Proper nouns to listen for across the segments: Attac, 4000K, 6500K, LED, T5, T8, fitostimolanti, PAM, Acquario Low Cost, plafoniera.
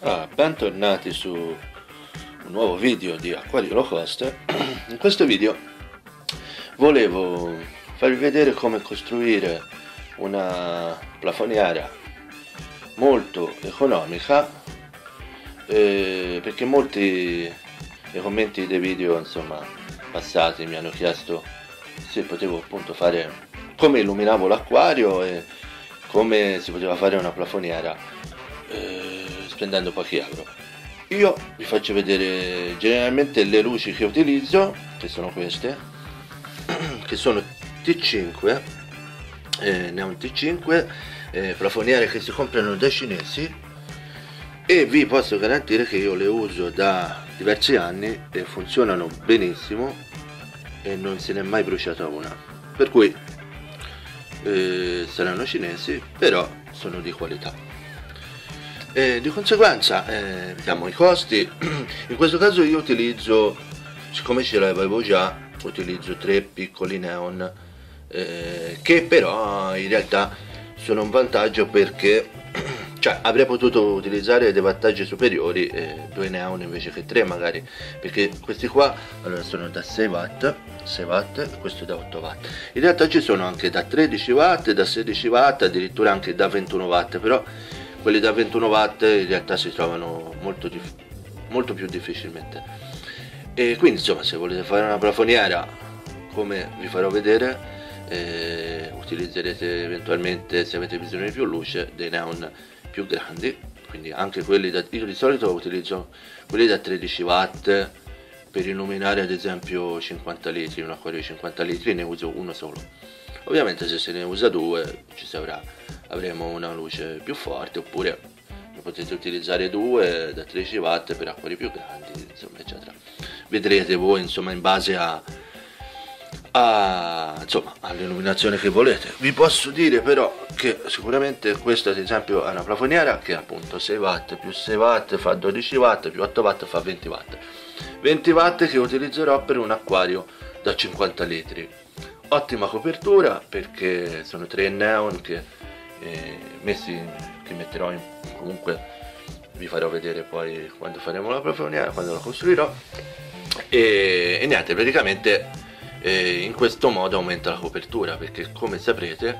Allora, bentornati su un nuovo video di Acquario Low Cost. In questo video volevo farvi vedere come costruire una plafoniera molto economica, perché molti nei commenti dei video insomma passati mi hanno chiesto se potevo appunto fare, come illuminavo l'acquario e come si poteva fare una plafoniera spendendo pochi euro. Io vi faccio vedere generalmente le luci che utilizzo, che sono queste, che sono T5, neon T5, plafoniere che si comprano dai cinesi, e vi posso garantire che io le uso da diversi anni e funzionano benissimo e non se n'è mai bruciata una, per cui saranno cinesi, però sono di qualità. Di conseguenza vediamo i costi. In questo caso io utilizzo, siccome ce l'avevo già, utilizzo tre piccoli neon che però in realtà sono un vantaggio, perché cioè avrei potuto utilizzare dei vantaggi superiori, due neon invece che tre magari, perché questi qua allora sono da 6 watt e questo da 8 watt. In realtà ci sono anche da 13 watt, da 16 watt, addirittura anche da 21 watt, però quelli da 21 watt in realtà si trovano molto più difficilmente. E quindi insomma, se volete fare una plafoniera, come vi farò vedere, utilizzerete eventualmente, se avete bisogno di più luce, dei neon più grandi, quindi anche quelli da, io di solito utilizzo quelli da 13 watt per illuminare ad esempio 50 litri, un acquario di 50 litri ne uso uno solo. Ovviamente se se ne usa due avremo una luce più forte, oppure ne potete utilizzare due da 13 watt per acquari più grandi, insomma eccetera. Vedrete voi insomma in base all'illuminazione che volete. Vi posso dire però che sicuramente questa ad esempio è una plafoniera che appunto 6 watt più 6 watt fa 12 watt più 8 watt fa 20 watt. 20 watt che utilizzerò per un acquario da 50 litri. Ottima copertura, perché sono tre neon che metterò in, comunque vi farò vedere poi quando faremo la plafoniera, quando la costruirò, e niente, praticamente in questo modo aumenta la copertura, perché come saprete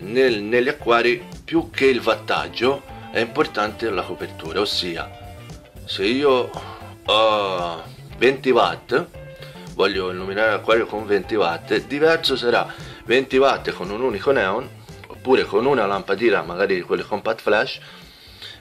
negli acquari più che il wattaggio è importante la copertura, ossia se io ho 20 watt voglio illuminare l'acquario con 20 watt, diverso sarà 20 watt con un unico neon, oppure con una lampadina, magari quelle compact flash,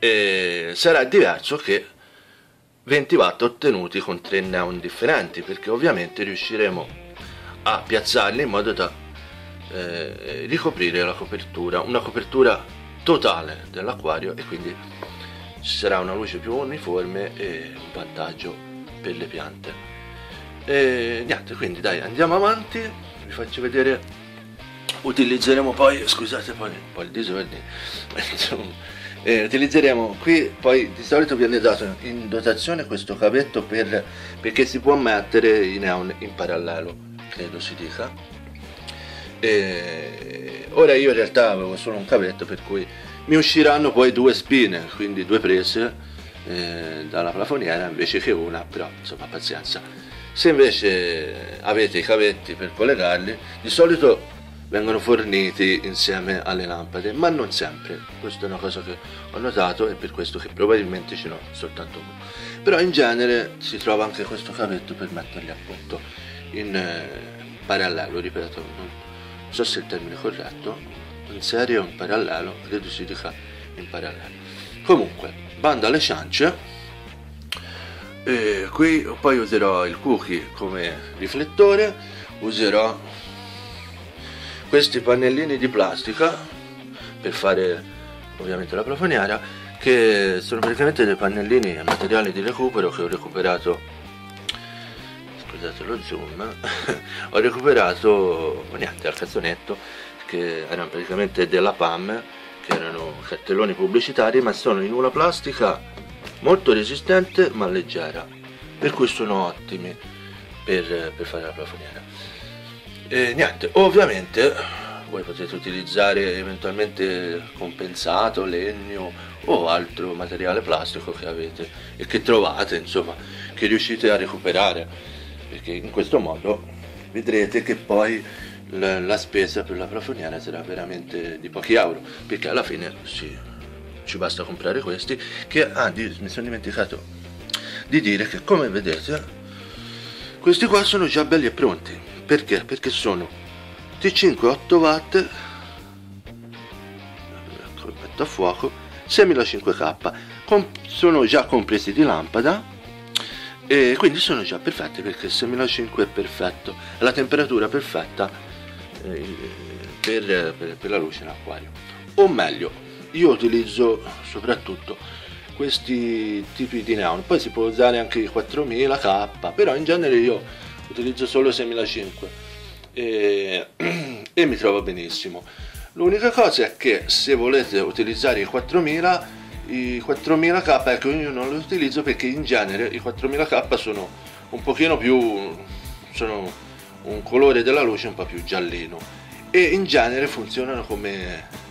e sarà diverso che 20 watt ottenuti con tre neon differenti, perché ovviamente riusciremo a piazzarli in modo da ricoprire la copertura, una copertura totale dell'acquario, e quindi ci sarà una luce più uniforme e un vantaggio per le piante. E niente, quindi dai, andiamo avanti, vi faccio vedere. Utilizzeremo poi, scusate poi il disordine, utilizzeremo qui, poi di solito viene dato in dotazione questo cavetto perché si può mettere i neon in parallelo, credo si dica. E ora io in realtà avevo solo un cavetto, per cui mi usciranno poi due spine, quindi due prese dalla plafoniera invece che una, però insomma pazienza. Se invece avete i cavetti per collegarli, di solito vengono forniti insieme alle lampade, ma non sempre. Questa è una cosa che ho notato, e per questo che probabilmente ce n'ho soltanto uno. Però in genere si trova anche questo cavetto per metterli appunto in parallelo, ripeto, non so se è il termine corretto, in serie o in parallelo, credo si dica in parallelo. Comunque, bando alle ciance. E qui poi userò il cookie come riflettore, userò questi pannellini di plastica per fare ovviamente la plafoniera, che sono praticamente dei pannellini a materiale di recupero che ho recuperato, scusate lo zoom, ho recuperato niente al cazzonetto, che erano praticamente della PAM, che erano cartelloni pubblicitari, ma sono in una plastica molto resistente ma leggera, per cui sono ottimi per fare la plafoniera. E niente, ovviamente voi potete utilizzare eventualmente compensato, legno o altro materiale plastico che avete e che trovate, insomma, che riuscite a recuperare, perché in questo modo vedrete che poi la spesa per la plafoniera sarà veramente di pochi euro, perché alla fine ci basta comprare questi che mi sono dimenticato di dire che, come vedete, questi qua sono già belli e pronti. Perché? Perché sono T5 8W, colpetto a fuoco, 6500K, sono già compresi di lampada e quindi sono già perfetti, perché 6500 è perfetto, è la temperatura perfetta per la luce in acquario. O meglio, io utilizzo soprattutto questi tipi di neon, poi si può usare anche i 4000K, però in genere io utilizzo solo 6500 e mi trovo benissimo. L'unica cosa è che se volete utilizzare i 4000, i 4000K, ecco, io non li utilizzo perché in genere i 4000K sono un pochino più, sono un colore della luce un po' più giallino e in genere funzionano come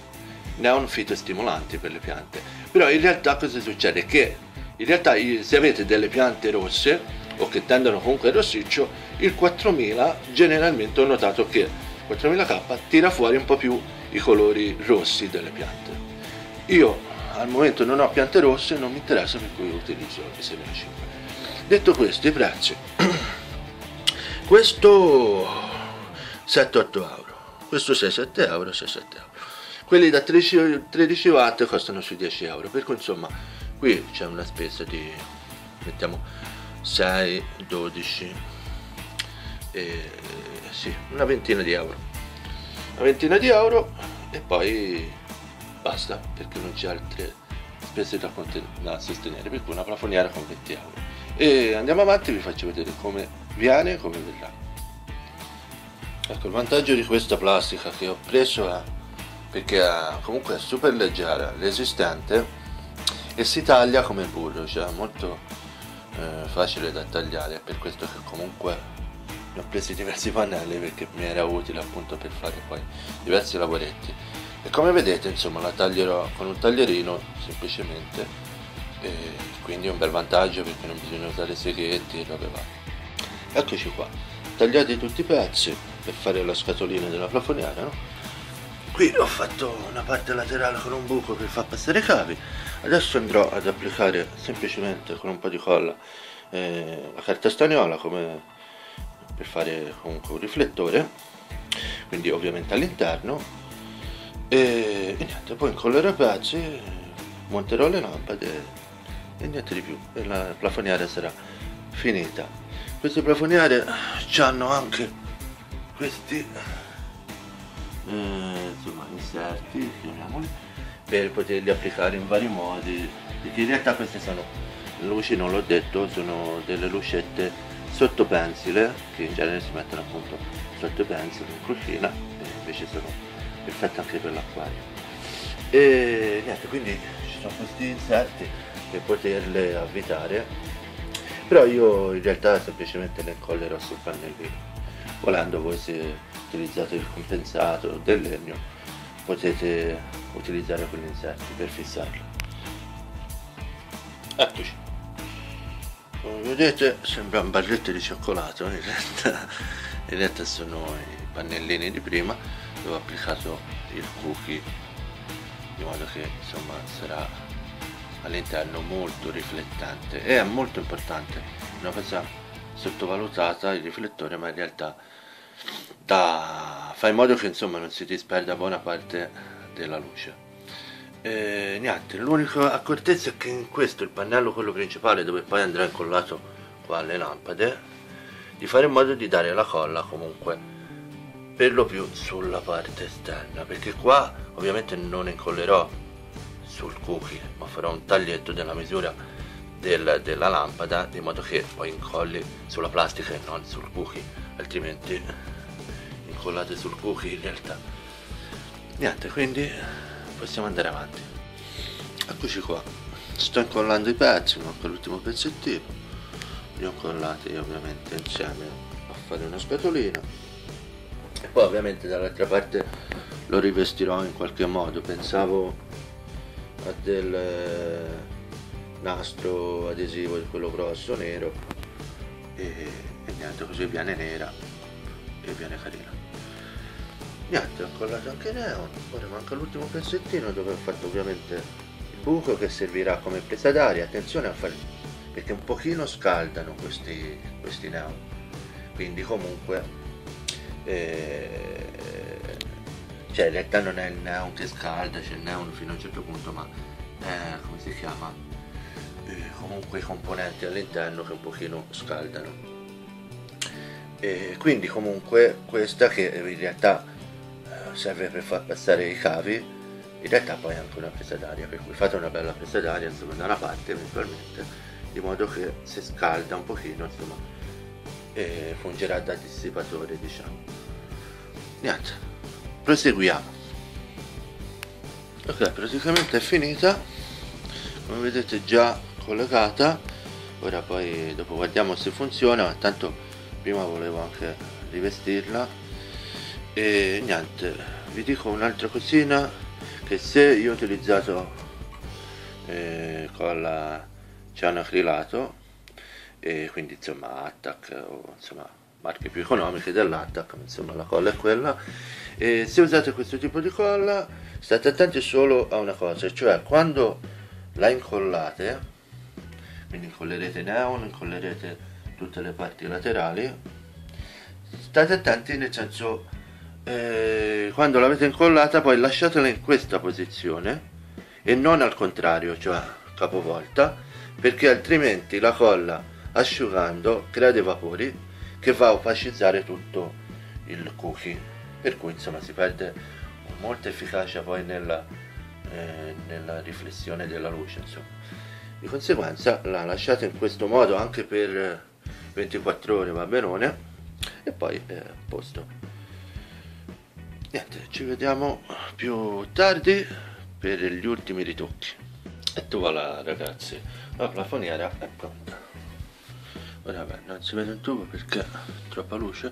neon fitostimolanti per le piante. Però in realtà cosa succede? Che in realtà se avete delle piante rosse o che tendono comunque al rossiccio, il 4000 generalmente ho notato che 4000K tira fuori un po' più i colori rossi delle piante. Io al momento non ho piante rosse, non mi interessa, per cui utilizzo il 6500. Detto questo, i prezzi: questo 7-8 euro, questo 6-7 euro, 6-7 euro. Quelli da 13 watt costano sui 10 euro, per cui insomma qui c'è una spesa di, mettiamo, 6-12, sì, una ventina di euro, e poi basta, perché non c'è altre spese da sostenere, per cui una plafoniera con 20 euro. E andiamo avanti, vi faccio vedere come viene e come verrà. Ecco, il vantaggio di questa plastica che ho preso è perché comunque è super leggera, resistente e si taglia come il burro, cioè molto facile da tagliare. È per questo che comunque ne ho presi diversi pannelli, perché mi era utile appunto per fare poi diversi lavoretti. E come vedete, insomma, la taglierò con un taglierino semplicemente, e quindi è un bel vantaggio perché non bisogna usare seghetti e robe varie. Eccoci qua, tagliati tutti i pezzi per fare la scatolina della plafoniera, no? Qui ho fatto una parte laterale con un buco per far passare i cavi. Adesso andrò ad applicare semplicemente con un po' di colla la carta stagnola, come per fare comunque un riflettore, quindi ovviamente all'interno, e niente, poi incollerò i pezzi, monterò le lampade e niente di più, e la plafoniera sarà finita. Queste plafoniere hanno anche questi insomma, inserti, chiamiamoli, per poterli applicare in vari modi, perché in realtà queste sono luci, non l'ho detto, sono delle lucette sotto pensile, che in genere si mettono appunto sotto pensile in cucina, e invece sono perfette anche per l'acquario. E niente, quindi ci sono questi inserti per poterle avvitare, però io in realtà semplicemente le incollerò sul pannellino. Volendo, voi, se utilizzate il compensato del legno, potete utilizzare quegli inserti per fissarlo. Eccoci, come vedete sembra un barretto di cioccolato, in realtà sono i pannellini di prima dove ho applicato il cookie, in modo che insomma sarà all'interno molto riflettante, e è molto importante, una cosa sottovalutata il riflettore, ma in realtà fa in modo che insomma non si disperda buona parte della luce. E niente, l'unica accortezza è che in questo, il pannello quello principale dove poi andrà incollato qua alle lampade, di fare in modo di dare la colla comunque per lo più sulla parte esterna, perché qua ovviamente non incollerò sul cookie, ma farò un taglietto della misura della lampada, in modo che poi incolli sulla plastica e non sul cookie, altrimenti incollate sul cookie in realtà. Niente, quindi possiamo andare avanti. Eccoci qua, sto incollando i pezzi, manca l'ultimo pezzettino, li ho incollati ovviamente insieme a fare una scatolina, e poi ovviamente dall'altra parte lo rivestirò in qualche modo. Pensavo a del nastro adesivo di quello grosso nero e niente, così viene nera e viene carina. Niente, ho collato anche neon. Ora manca l'ultimo pezzettino, dove ho fatto ovviamente il buco che servirà come presa d'aria. Attenzione a fare, perché un pochino scaldano questi neon, quindi comunque cioè in realtà non è il neon che scalda, c'è il neon fino a un certo punto, ma come si chiama, comunque i componenti all'interno che un pochino scaldano. Quindi comunque questa, che in realtà serve per far passare i cavi, in realtà poi è anche una presa d'aria, per cui fate una bella presa d'aria insomma da una parte eventualmente, di modo che se scalda un pochino insomma fungerà da dissipatore, diciamo. Niente, proseguiamo. Ok, praticamente è finita, come vedete già collegata. Ora poi dopo guardiamo se funziona, ma tanto prima volevo anche rivestirla. E niente, vi dico un'altra cosina, che se io ho utilizzato colla c'è un acrilato, e quindi insomma Attac, o insomma marche più economiche dell'Attac, insomma la colla è quella. E se usate questo tipo di colla state attenti solo a una cosa, cioè quando la incollate, quindi incollerete neon, incollerete tutte le parti laterali, state attenti nel senso quando l'avete incollata poi lasciatela in questa posizione e non al contrario, cioè capovolta, perché altrimenti la colla asciugando crea dei vapori che va a opacizzare tutto il cookie, per cui insomma si perde molta efficacia poi nella riflessione della luce insomma. Di conseguenza la lasciate in questo modo anche per 24 ore, va benone, e poi è a posto. Niente, ci vediamo più tardi per gli ultimi ritocchi. E tu voilà ragazzi, la plafoniera è pronta. Ora vabbè, non si vede un tubo perché troppa luce.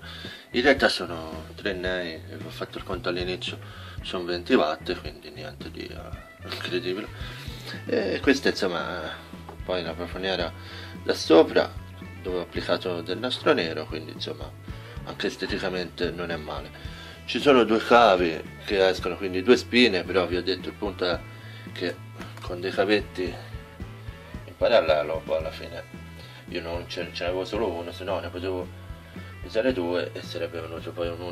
In realtà sono 3 nei, ho fatto il conto all'inizio, sono 20 watt, quindi niente di incredibile. E questa insomma, poi la plafoniera da sopra, dove ho applicato del nastro nero, quindi insomma anche esteticamente non è male. Ci sono 2 cavi che escono, quindi 2 spine, però vi ho detto il punto è che con dei cavetti in parallelo poi alla fine io non ce n'avevo solo uno, se no ne potevo usare 2 e sarebbe venuto poi un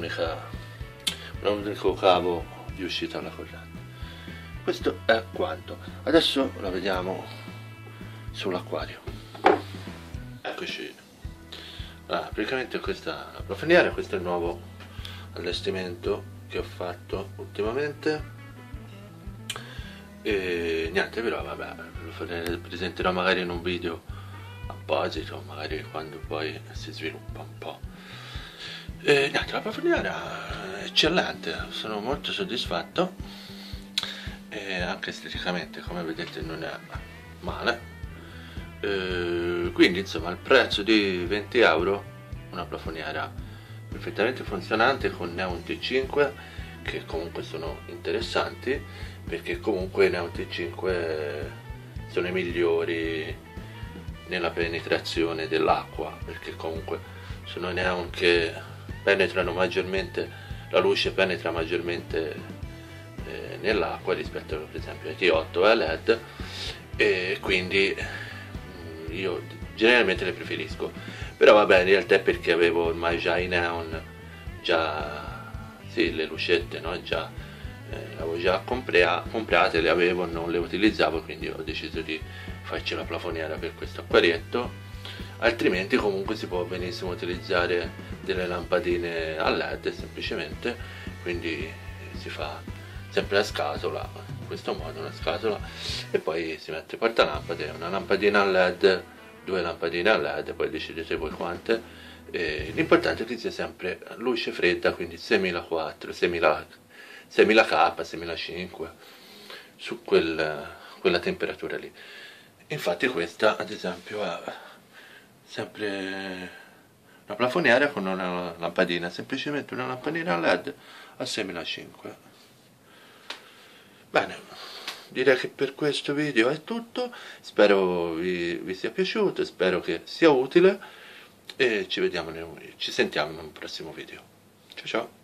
unico cavo di uscita alla corrente. Questo è quanto. Adesso la vediamo sull'acquario. Eccoci. Allora, praticamente questa è la plafoniera, questo è il nuovo allestimento che ho fatto ultimamente. E niente, però vabbè, lo presenterò magari in un video apposito, magari quando poi si sviluppa un po'. E niente, la plafoniera è eccellente, sono molto soddisfatto, e anche esteticamente come vedete non è male. E quindi insomma al prezzo di 20 euro una plafoniera perfettamente funzionante con neon T5, che comunque sono interessanti, perché comunque i neon T5 sono i migliori nella penetrazione dell'acqua, perché comunque sono i neon che penetrano maggiormente, la luce penetra maggiormente nell'acqua rispetto per esempio ai T8 e ai LED, e quindi io generalmente le preferisco. Però vabbè, in realtà è perché avevo ormai già i neon, già sì, le lucette, no? Già le avevo già comprate, le avevo, non le utilizzavo, quindi ho deciso di farci la plafoniera per questo acquarietto. Altrimenti comunque si può benissimo utilizzare delle lampadine a LED semplicemente, quindi si fa sempre la scatola in questo modo, una scatola, e poi si mette portalampade, una lampadina a LED, 2 lampadine a LED, poi decidete voi quante. L'importante è che sia sempre luce fredda, quindi 6004, 6000K, 6005, su quella temperatura lì. Infatti questa ad esempio è sempre una plafoniera con una lampadina, semplicemente una lampadina LED a 6005, Bene, direi che per questo video è tutto, spero vi sia piaciuto, spero che sia utile e ci sentiamo in un prossimo video. Ciao ciao!